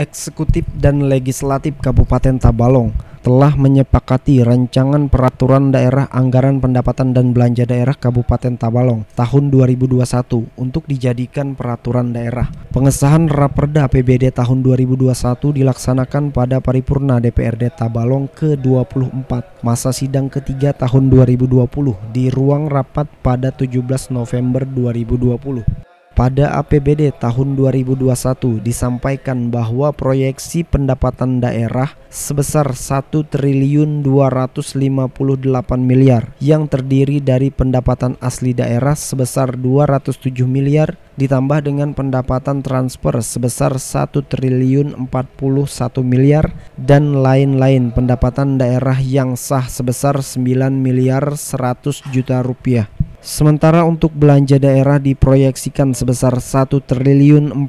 Eksekutif dan Legislatif Kabupaten Tabalong telah menyepakati Rancangan Peraturan Daerah Anggaran Pendapatan dan Belanja Daerah Kabupaten Tabalong tahun 2021 untuk dijadikan peraturan daerah. Pengesahan Raperda APBD tahun 2021 dilaksanakan pada paripurna DPRD Tabalong ke-24 masa sidang ketiga tahun 2020 di ruang rapat pada 17 November 2020. Pada APBD tahun 2021 disampaikan bahwa proyeksi pendapatan daerah sebesar 1.258 miliar yang terdiri dari pendapatan asli daerah sebesar 207 miliar ditambah dengan pendapatan transfer sebesar 1.041 miliar dan lain-lain pendapatan daerah yang sah sebesar 9.100.000.000 rupiah. Sementara untuk belanja daerah diproyeksikan sebesar 1.411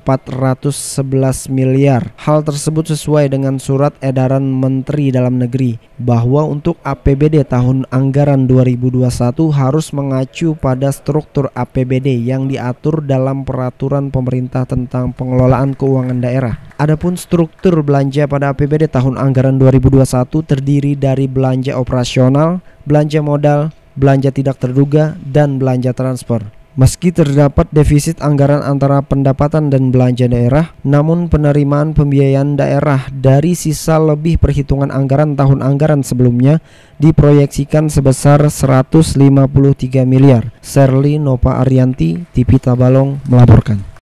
miliar. Hal tersebut sesuai dengan surat edaran Menteri Dalam Negeri bahwa untuk APBD tahun anggaran 2021 harus mengacu pada struktur APBD yang diatur dalam peraturan pemerintah tentang pengelolaan keuangan daerah. Adapun struktur belanja pada APBD tahun anggaran 2021 terdiri dari belanja operasional, belanja modal, belanja tidak terduga, dan belanja transfer. Meski terdapat defisit anggaran antara pendapatan dan belanja daerah, namun penerimaan pembiayaan daerah dari sisa lebih perhitungan anggaran tahun anggaran sebelumnya diproyeksikan sebesar 153 miliar. Serli Nova Arianti, Tipita Tabalong melaporkan.